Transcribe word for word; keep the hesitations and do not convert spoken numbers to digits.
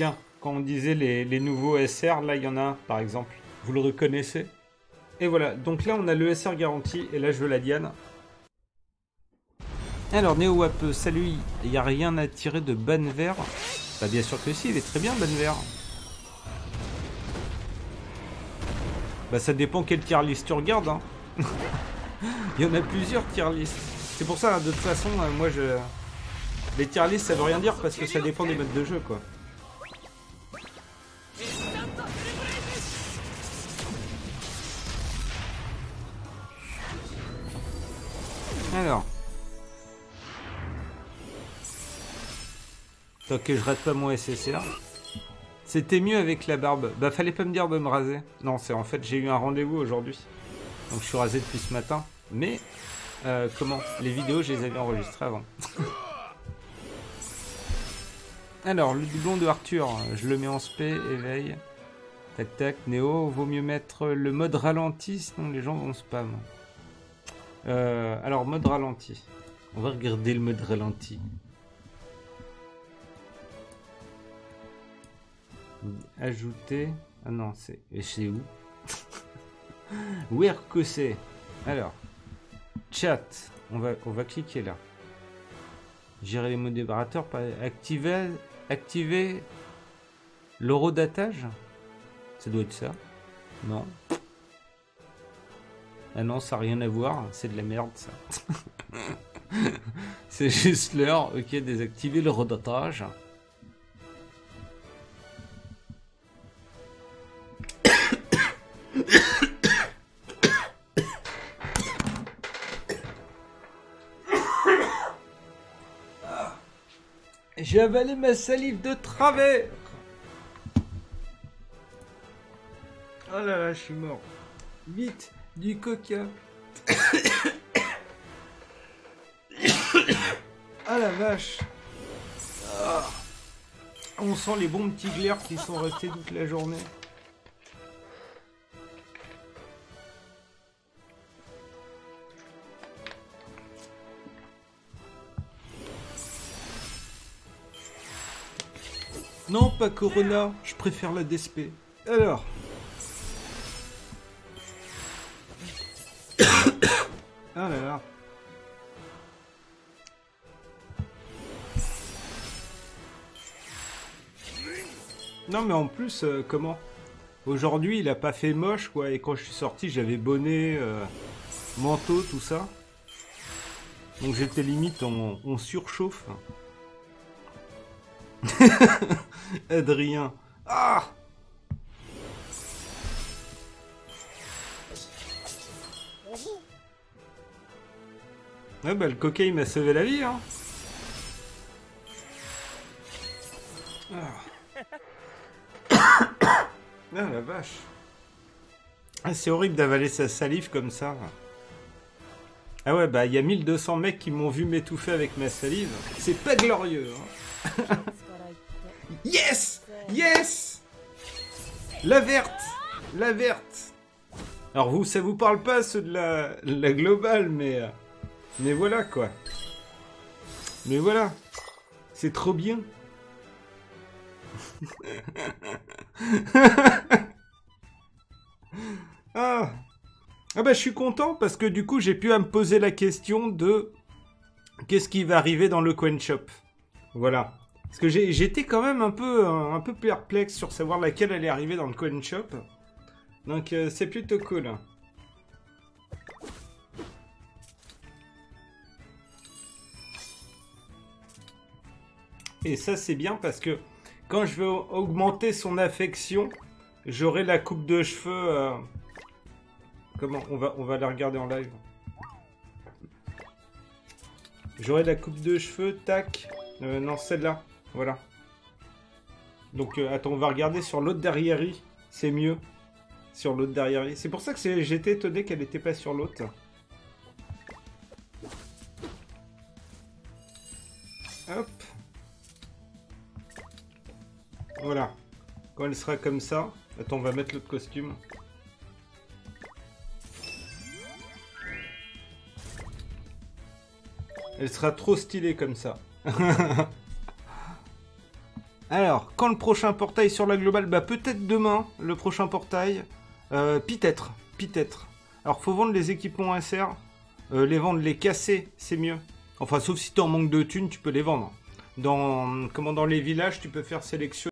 Tiens, quand on disait les, les nouveaux S R, là il y en a un par exemple. Vous le reconnaissez? Et voilà, donc là on a le S R garanti et là je veux la Diane. Alors Neowap, salut, il n'y a rien à tirer de Banvert? Bah bien sûr que si, il est très bien Banvert. Bah ça dépend quelle tier list tu regardes. Hein. Il y en a plusieurs tier list. C'est pour ça, hein, de toute façon, moi je... Les tier list ça veut rien dire parce que ça dépend des modes de jeu quoi. Alors... Tant que je rate pas mon S S R. C'était mieux avec la barbe. Bah fallait pas me dire de me raser. Non, c'est en fait j'ai eu un rendez-vous aujourd'hui. Donc je suis rasé depuis ce matin. Mais euh, comment? Les vidéos je les avais enregistrées avant. Alors le doublon de Arthur, je le mets en spé, éveil. Tac tac, Néo, vaut mieux mettre le mode ralenti, sinon les gens vont spam. Euh, alors mode ralenti. On va regarder le mode ralenti. Ajouter. Ah non, c'est. Et c'est où? Où est-ce que c'est? Alors. Chat. On va, on va cliquer là. Gérer les modérateurs. Activer. Activer. L'horodatage. Ça doit être ça. Non. Ah non, ça n'a rien à voir. C'est de la merde ça. C'est juste l'heure. Ok, désactiver l'horodatage. J'ai avalé ma salive de travers. Oh là là, je suis mort. Vite, du coca. Ah la vache. Oh. On sent les bons petits glaires qui sont restés toute la journée. Non, pas Corona, je préfère la D S P. Alors. Ah là là. Non mais en plus, euh, comment? Aujourd'hui, il a pas fait moche, quoi. Et quand je suis sorti, j'avais bonnet, euh, manteau, tout ça. Donc j'étais limite, on, on surchauffe. Adrien. Ah, ouais bah le coca il m'a sauvé la vie hein. Ah. Ah la vache. Ah, c'est horrible d'avaler sa salive comme ça. Ah ouais bah il y a mille deux cents mecs qui m'ont vu m'étouffer avec ma salive. C'est pas glorieux hein. Yes! Yes! La verte! La verte! Alors vous, ça vous parle pas ceux de la, la globale, mais... Mais voilà quoi. Mais voilà. C'est trop bien. Ah. Ah bah je suis content parce que du coup j'ai pu me poser la question de... Qu'est-ce qui va arriver dans le coin shop? Voilà. Parce que j'étais quand même un peu, un, un peu perplexe sur savoir laquelle allait arriver dans le coin shop. Donc euh, c'est plutôt cool. Et ça c'est bien parce que quand je vais augmenter son affection, j'aurai la coupe de cheveux... Euh... Comment on va, on va la regarder en live. J'aurai la coupe de cheveux, tac. Euh, non, celle-là. Voilà. Donc, euh, attends, on va regarder sur l'autre derrière-y. C'est mieux. Sur l'autre derrière-y. C'est pour ça que j'étais étonné qu'elle n'était pas sur l'autre. Hop. Voilà. Quand elle sera comme ça... Attends, on va mettre l'autre costume. Elle sera trop stylée comme ça. Alors, quand le prochain portail sur la globale? Bah peut-être demain, le prochain portail. Euh, peut-être, peut-être. Alors, faut vendre les équipements S R. Euh, les vendre, les casser, c'est mieux. Enfin, sauf si tu en manques de thunes, tu peux les vendre. Dans, comment, dans les villages, tu peux faire sélectionner.